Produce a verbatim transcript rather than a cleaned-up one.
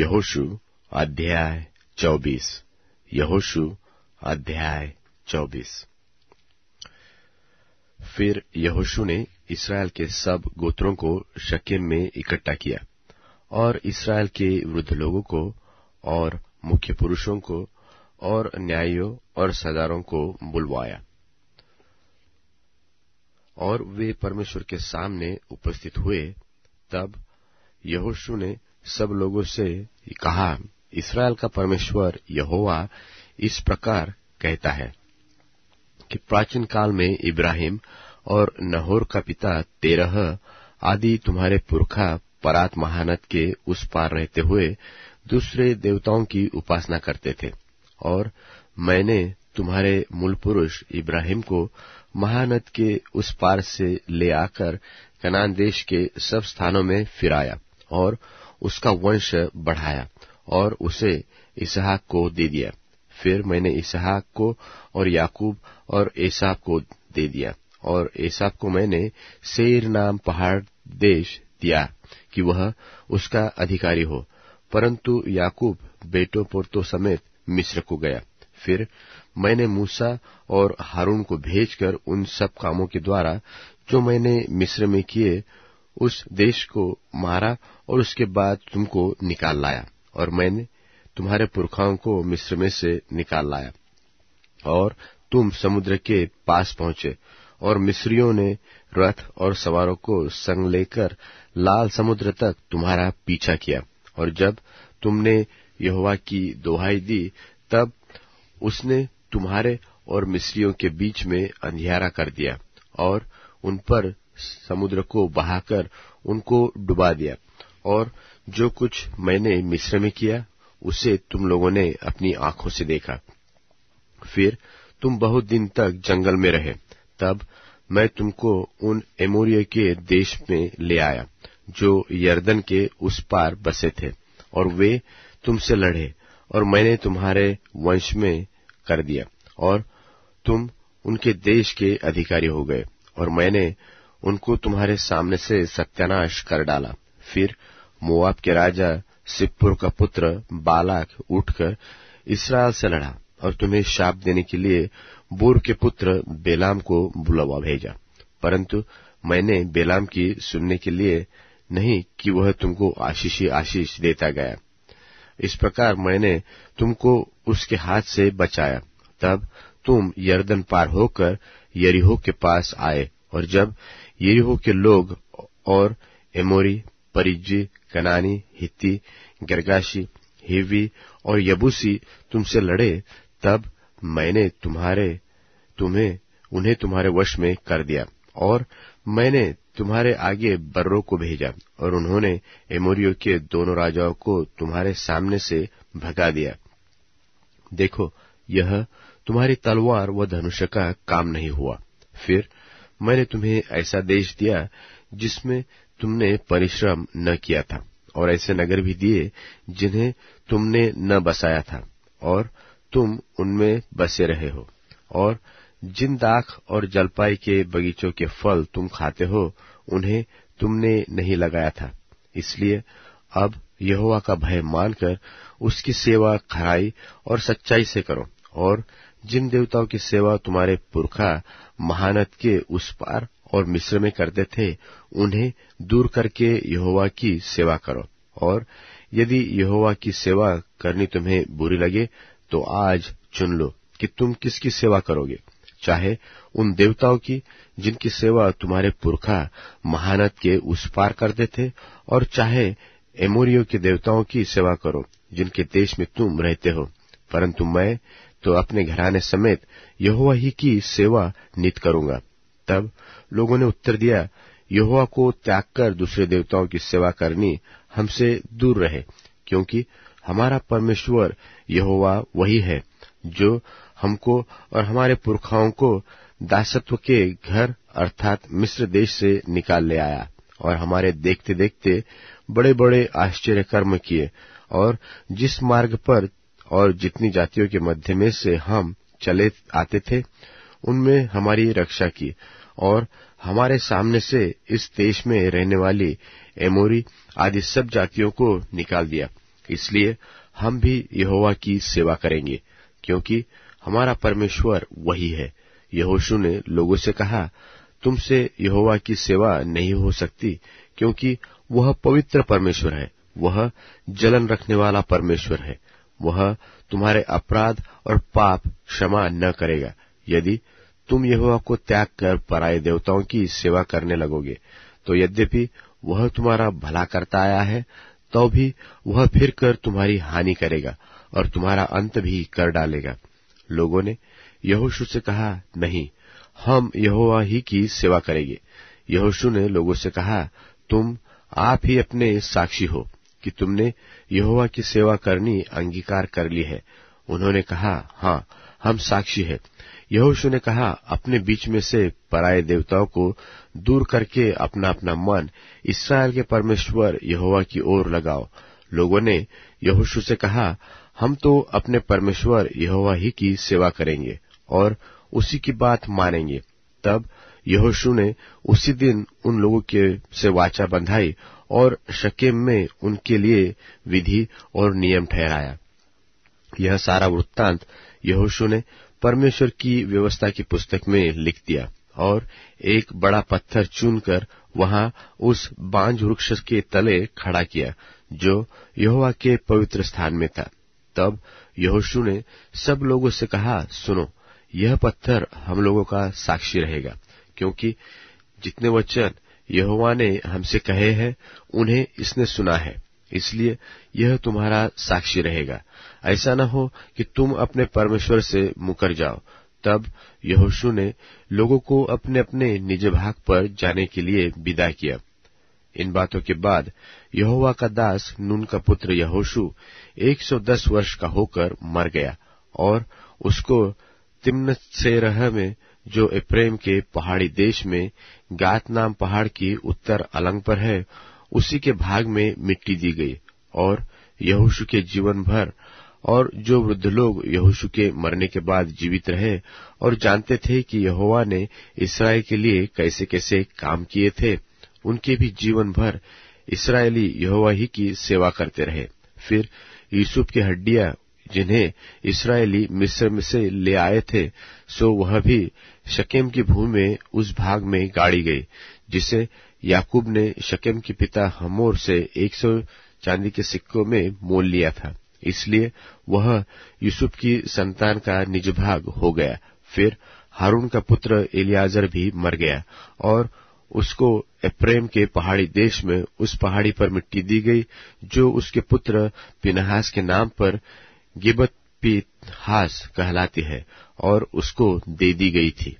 यहोशू अध्याय चौबीस। यहोशू अध्याय चौबीस। फिर यहोशू ने इसराइल के सब गोत्रों को शक्केम में इकट्ठा किया और इसराइल के वृद्ध लोगों को और मुख्य पुरुषों को और न्यायियों और सरदारों को बुलवाया, और वे परमेश्वर के सामने उपस्थित हुए। तब यहोशू ने सब लोगों से कहा, इसराइल का परमेश्वर यहोवा इस प्रकार कहता है कि प्राचीन काल में इब्राहिम और नहोर का पिता तेरह आदि तुम्हारे पुरखा परात महानद के उस पार रहते हुए दूसरे देवताओं की उपासना करते थे, और मैंने तुम्हारे मूल पुरुष इब्राहिम को महानद के उस पार से ले आकर कनान देश के सब स्थानों में फिराया और उसका वंश बढ़ाया और उसे इसहाक को दे दिया। फिर मैंने इसहाक को और याकूब और एसाव को दे दिया, और एसाव को मैंने सेर नाम पहाड़ देश दिया कि वह उसका अधिकारी हो, परंतु याकूब बेटों पोतों समेत मिस्र को गया। फिर मैंने मूसा और हारून को भेजकर उन सब कामों के द्वारा जो मैंने मिस्र में किए उस देश को मारा और उसके बाद तुमको निकाल लाया, और मैंने तुम्हारे पुरखाओं को मिस्र में से निकाल लाया। और तुम समुद्र के पास पहुंचे, और मिस्रियों ने रथ और सवारों को संग लेकर लाल समुद्र तक तुम्हारा पीछा किया। और जब तुमने यहोवा की दोहाई दी, तब उसने तुम्हारे और मिस्रियों के बीच में अंधियारा कर दिया और उन पर समुद्र को बहाकर उनको डुबा दिया। और जो कुछ मैंने मिस्र में किया उसे तुम लोगों ने अपनी आंखों से देखा। फिर तुम बहुत दिन तक जंगल में रहे। तब मैं तुमको उन एमोरी के देश में ले आया जो यर्दन के उस पार बसे थे, और वे तुमसे लड़े और मैंने तुम्हारे वंश में कर दिया, और तुम उनके देश के अधिकारी हो गए, और मैंने उनको तुम्हारे सामने से सत्यानाश कर डाला। फिर मोआब के राजा सिप्पूर का पुत्र बालाक उठकर इसराइल से लड़ा और तुम्हें शाप देने के लिए बूर के पुत्र बिलाम को बुलावा भेजा, परंतु मैंने बिलाम की सुनने के लिए नहीं कि वह तुमको आशीष ही आशीष देता गया। इस प्रकार मैंने तुमको उसके हाथ से बचाया। तब तुम यर्दन पार होकर यरीहो के पास आए, और जब यरीहो के लोग और एमोरी, परिजी, कनानी, हिती, गर्गाशी, हिवी और यबुसी तुमसे लड़े, तब मैंने तुम्हारे तुम्हें उन्हें तुम्हारे वश में कर दिया। और मैंने तुम्हारे आगे बर्रों को भेजा, और उन्होंने एमोरियों के दोनों राजाओं को तुम्हारे सामने से भगा दिया। देखो, यह तुम्हारी तलवार व धनुष का काम नहीं हुआ। फिर मैंने तुम्हें ऐसा देश दिया जिसमें तुमने परिश्रम न किया था, और ऐसे नगर भी दिए जिन्हें तुमने न बसाया था, और तुम उनमें बसे रहे हो। और जिन दाख और जलपाई के बगीचों के फल तुम खाते हो, उन्हें तुमने नहीं लगाया था। इसलिए अब यहोवा का भय मानकर उसकी सेवा खराई और सच्चाई से करो, और जिन देवताओं की सेवा तुम्हारे पुरखा महानद के उस पार और मिस्र में करते थे, उन्हें दूर करके यहोवा की सेवा करो। और यदि यहोवा की सेवा करनी तुम्हें बुरी लगे, तो आज चुन लो कि तुम किसकी सेवा करोगे, चाहे उन देवताओं की जिनकी सेवा तुम्हारे पुरखा महानद के उस पार करते थे, और चाहे एमोरियों के देवताओं की सेवा करो जिनके देश में तुम रहते हो। परंतु मैं तो अपने घराने समेत यहोवा ही की सेवा नित करूंगा। तब लोगों ने उत्तर दिया, यहोवा को त्याग कर दूसरे देवताओं की सेवा करनी हमसे दूर रहे, क्योंकि हमारा परमेश्वर यहोवा वही है जो हमको और हमारे पुरखाओं को दासत्व के घर अर्थात मिस्र देश से निकाल ले आया, और हमारे देखते देखते बड़े बड़े आश्चर्य कर्म किए, और जिस मार्ग पर और जितनी जातियों के मध्य में से हम चले आते थे उनमें हमारी रक्षा की, और हमारे सामने से इस देश में रहने वाली एमोरी आदि सब जातियों को निकाल दिया। इसलिए हम भी यहोवा की सेवा करेंगे, क्योंकि हमारा परमेश्वर वही है। यहोशू ने लोगों से कहा, तुमसे यहोवा की सेवा नहीं हो सकती, क्योंकि वह पवित्र परमेश्वर है, वह जलन रखने वाला परमेश्वर है। वह तुम्हारे अपराध और पाप क्षमा न करेगा यदि तुम यहोवा को त्याग कर पराये देवताओं की सेवा करने लगोगे। तो यद्यपि वह तुम्हारा भला करता आया है, तो भी वह फिर कर तुम्हारी हानि करेगा और तुम्हारा अंत भी कर डालेगा। लोगों ने यहोशू से कहा, नहीं, हम यहोवा ही की सेवा करेंगे। यहोशू ने लोगों से कहा, तुम आप ही अपने साक्षी हो कि तुमने यहोवा की सेवा करनी अंगीकार कर ली है। उन्होंने कहा, हाँ, हम साक्षी हैं। यहोशू ने कहा, अपने बीच में से पराये देवताओं को दूर करके अपना अपना मन इसराइल के परमेश्वर यहोवा की ओर लगाओ। लोगों ने यहोशू से कहा, हम तो अपने परमेश्वर यहोवा ही की सेवा करेंगे और उसी की बात मानेंगे। तब यहोशू ने उसी दिन उन लोगों के से वाचा बंधाई और शक्केम में उनके लिए विधि और नियम ठहराया। यह सारा वृत्तांत यहोशू ने परमेश्वर की व्यवस्था की पुस्तक में लिख दिया और एक बड़ा पत्थर चुनकर वहां उस बांज वृक्ष के तले खड़ा किया जो यहोवा के पवित्र स्थान में था। तब यहोशू ने सब लोगों से कहा, सुनो, यह पत्थर हम लोगों का साक्षी रहेगा, क्योंकि जितने वचन यहोवा ने हमसे कहे हैं उन्हें इसने सुना है, इसलिए यह तुम्हारा साक्षी रहेगा। ऐसा न हो कि तुम अपने परमेश्वर से मुकर जाओ। तब यहोशू ने लोगों को अपने अपने निज भाग पर जाने के लिए विदा किया। इन बातों के बाद यहोवा का दास नून का पुत्र यहोशू एक सौ दस वर्ष का होकर मर गया और उसको तिम्नत सेरह में, जो एप्रेम के पहाड़ी देश में गात नाम पहाड़ की उत्तर अलंग पर है, उसी के भाग में मिट्टी दी गई। और यहोशू के जीवन भर और जो वृद्ध लोग यहोशू के मरने के बाद जीवित रहे और जानते थे कि यहोवा ने इसराइल के लिए कैसे कैसे काम किए थे, उनके भी जीवन भर इसराइली यहोवा ही की सेवा करते रहे। फिर यूसुफ की हड्डियां, जिन्हें इसराइली मिस्र में से ले आए थे, सो वह भी शक्केम की भूमि में उस भाग में गाड़ी गई जिसे याकूब ने शक्केम के पिता हमोर से एक सौ चांदी के सिक्कों में मोल लिया था, इसलिए वह यूसुफ की संतान का निज भाग हो गया। फिर हारून का पुत्र एलियाजर भी मर गया और उसको एप्रेम के पहाड़ी देश में उस पहाड़ी पर मिट्टी दी गई जो उसके पुत्र पिनहास के नाम पर गिबत पीतहास कहलाती है, और उसको दे दी गई थी।